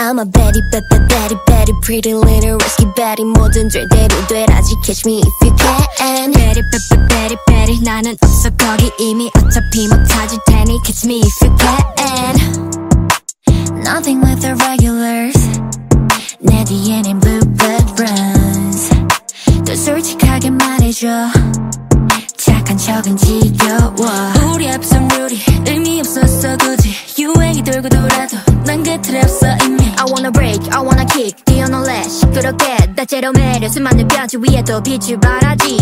I'm a baddie, baddie, baddie, pretty little risky baddie. 뭐든 될 대로 되라지. Catch me if you can. Baddie, baddie, baddie, 나는 없어 거기 이미 어차피 못 찾을 테니. Catch me if you can. Nothing with the regulars. 내 뒤에는 blue blood runs. 더 솔직하게 말해줘. 착한 척은 지겨워. 우리 앞선 룰이 의미 없었어 굳이. 유행이 돌고 돌아도 난 곁에 없어 이미. I wanna break, I wanna kick, 뛰어놀래 시끄럽게 다채로 매려 수많은 뼈지 위에도 빛을 발하지.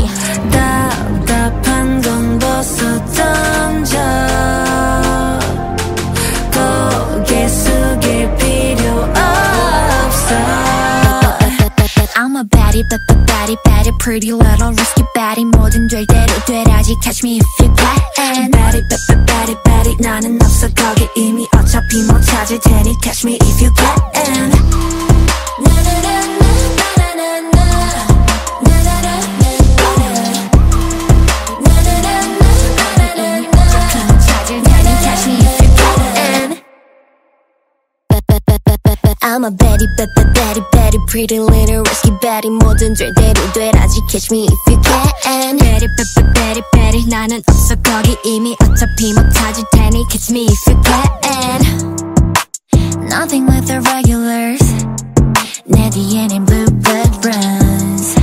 답답한 건 벗어 던져. 고개 숙일 필요 없어. I'm a baddie, baddie, baddie, pretty little risky baddie. 뭐든 될 대로 되라지. Catch me if you can. Baddie, baddie, baddie, 나는 없어 거기 이미 어차피 못 찾을 테니. Catch me if you can. I'm a baddie, baddie, baddie, pretty little risky baddie. 뭐든 될 대로 되라지. Catch me if you can. Baddie, baddie, baddie, 나는 없어 거기 이미 어차피 못 찾을 테니. Catch me if you can. Nothing with the regulars. 내 뒤에는 blue blood runs.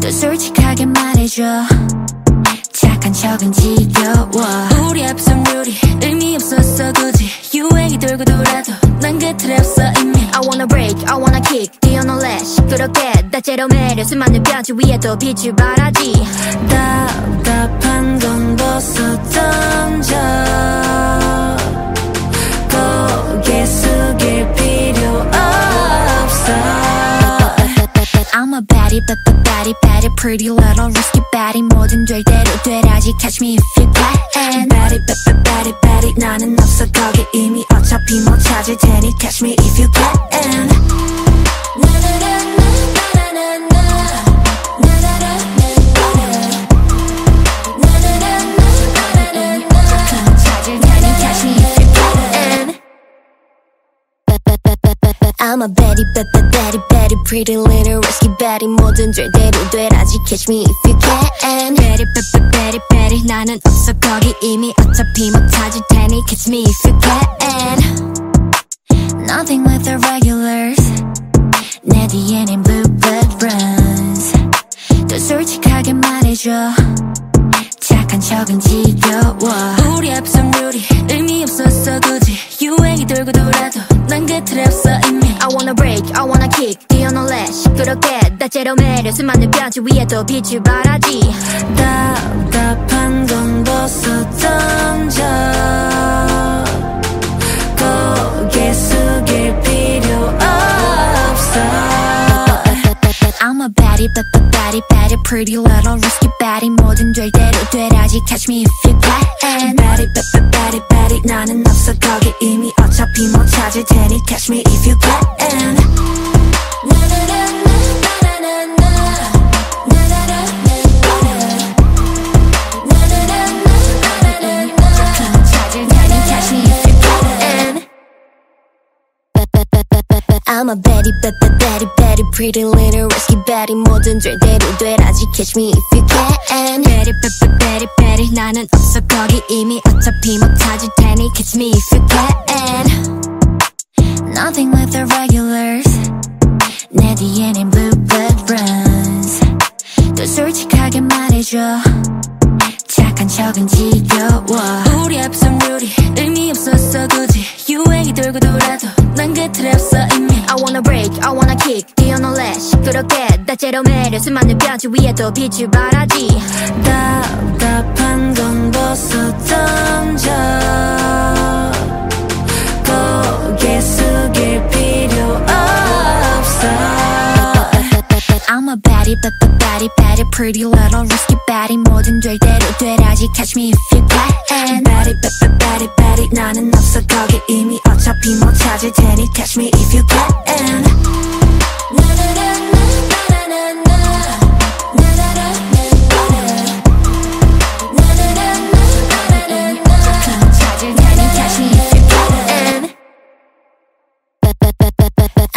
더 솔직하게 말해줘. 착한 척은 지겨워. 우리 앞선 룰이 의미 없었어 굳이. 유행이 돌고 돌아도 난 곁에 없어 이미. I wanna break, I wanna kick, 뛰어놀래 시끄럽게 다채로 매려 수많은 뼈지 위에도 빛을 발하지. 답답한 건 벗어 던져. 고개 숙일 필요 없어. I'm a baddie, baddie, baddie, pretty little risky baddie. 뭐든 될 대로 되라지. Catch me if you can. Baddie, baddie, baddie, 나는 없어 거기 이미 어차피 못 찾을 테니. Catch me if you can. I'm a baddie, baddie, baddie, pretty little risky baddie. 뭐든 될 대로 되라지. Catch me if you can. Baddie, baddie, baddie, 나는 없어 거기 이미 어차피 못 찾을 테니. Catch me if you can. Nothing with the regulars. 내 뒤에는 blue blood runs. 더 솔직하게 말해줘. 착한 척은 지겨워. 우리 앞선 룰이 의미 없었어 굳이. 유행이 돌고 돌아도 난 곁에 없어 이미. I wanna break, I wanna kick, 뛰어놀래 시끄럽게 다채로 매려 수많은 뼈지 위에도 빛을 발하지. 답답한 건 벗어 던져. 고개 숙일 필요 없어. I'm a baddie, baddie, baddie, pretty little risky baddie. 뭐든 될 대로 되라지. Catch me if you can. Baddie, baddie, baddie, 나는 없어 거기 이미 어차피 못 찾을 테니. Catch me if you can. I'm a baddie, baddie, baddie, pretty little risky baddie. 뭐든 될 대로 되라지. Catch me if you can. Baddie, baddie, baddie, 나는 없어 거기 이미 어차피 못 찾을 테니. Catch me if you can. Nothing with the regulars. 내 뒤에는 blue blood runs. 더 솔직하게 말해줘. 착한 척은 지겨워. 우리 앞선 룰이 의미 없었어 굳이. 유행이 돌고 돌아도 난 곁에 없어 이미. I wanna break, I wanna kick, 뛰어놀래 시끄럽게 다채로 매려 수많은 뼈지 위에도 빛을 발하지. 답답한 건 벗어 던져. 고개 숙일 필요 없어. I'm a baddie, baddie, baddie, pretty little risky baddie. 뭐든 될 대로 되라지. Catch me if you can. Baddie, baddie, baddie, 나는 없어 거기 이미 어차피 못 찾을 테니. Catch me if you can.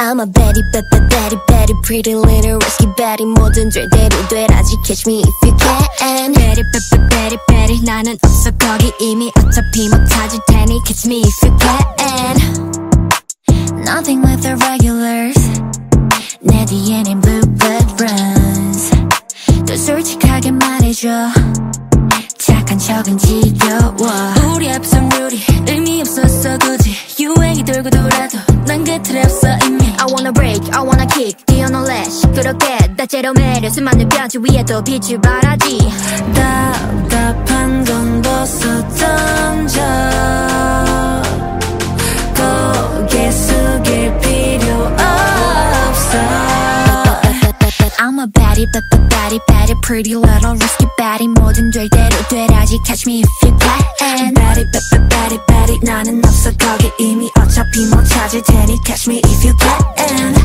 I'm a baddie, baddie, baddie, pretty little risky baddie. 뭐든 될 대로 되라지. Catch me if you can. Baddie, baddie, baddie. 나는 없어 거기 이미 어차피 못 찾을 테니. Catch me if you can. Nothing with the regulars. 내 뒤에는 blue blood runs. 더 솔직하게 말해줘. 착한 척은 지겨워. 우리 앞선 룰이 의미 없었어 굳이. 유행이 돌고 돌아도 난 곁에 없어 이미. I wanna break, I wanna kick, 뛰어놀래 시끄럽게 다채로 매려 수많은 뼈지 위에도 빛을 발하지. 답답한 건 벗어 던져. 고개 숙일 필요 없어. I'm a baddie, baddie, baddie, pretty little risky baddie. 뭐든 될 대로 되라지. Catch me if you can. Baddie, baddie, baddie, 나는 없어 거기 이미 어차피 못 찾을 테니. Catch me if you can.